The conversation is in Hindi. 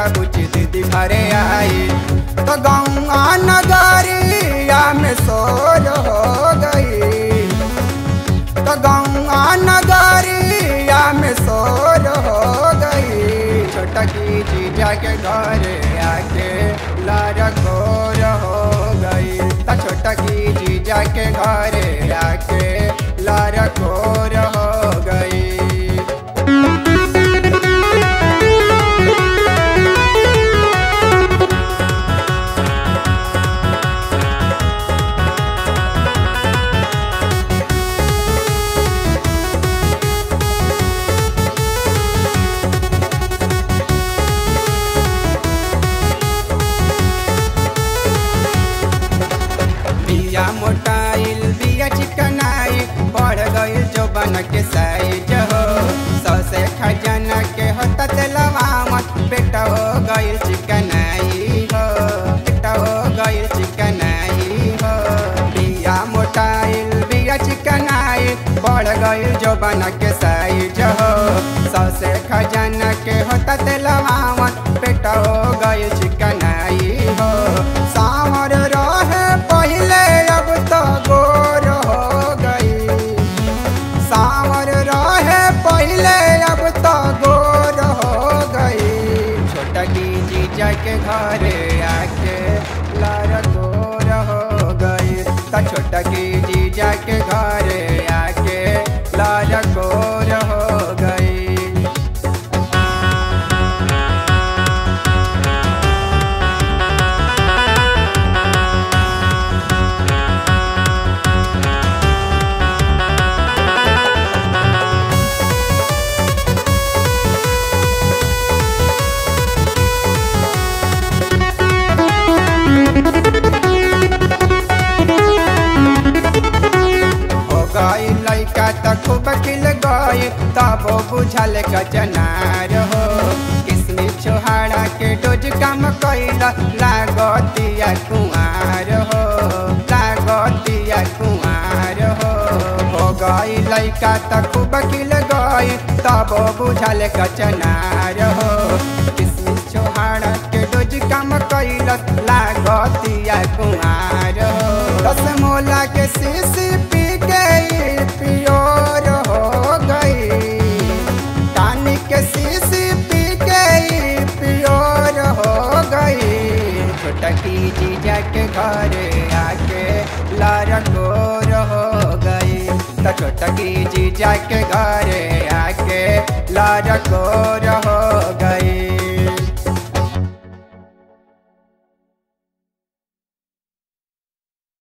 का कुछ दीदी भरे आई तो गौआ नगरिया में सोल हो गई, तो गौआ नगरिया में सोल हो गई। छोटा की जीजा के घर आके लार खोर हो गई, छोटा की जीजा के घर आके लार खोर हो गई। मोटाइल बिया चिकनाई बढ़ गई जो बन के साइज हो, सौसे खजाना के होता तलवामत बेटा हो गई चिकनाई हो, बेटा हो गई चिकनाई हो। बिया मोटाइल बिया चिकनाई बढ़ गई जो बन के साइज हो, सौसे खजाना के होता तलवामत बेटा हो गई चिकनाई हो। सांवर रहे पहले गोर हो गई, सांवर रहे पहले अब तो गोर हो गई। छोटा की जीजा के घर आके लार गोर हो गई, तो छोटा की जीजा के घर आके लार गोर हो गई। खूब खिल गई तब बुझल कचनार हो, किसमें छोहाड़ा के डोज काम कैल लागतिया कुआर हो, लागतिया कुआर हो गई। लैका त खूब खिल गई तब बुझल कचनार हो, किसमें छोहाड़ा के डोज काम कैल लागतिया कुआर हो। दस मोला के शीशी पी गई प्योर हो गई, टानी के शीशी पी गई प्योर हो गई। छोटा की जीजा के घर आके लार गोर हो गई, तो छोटा की जीजा के घर आके लार गोर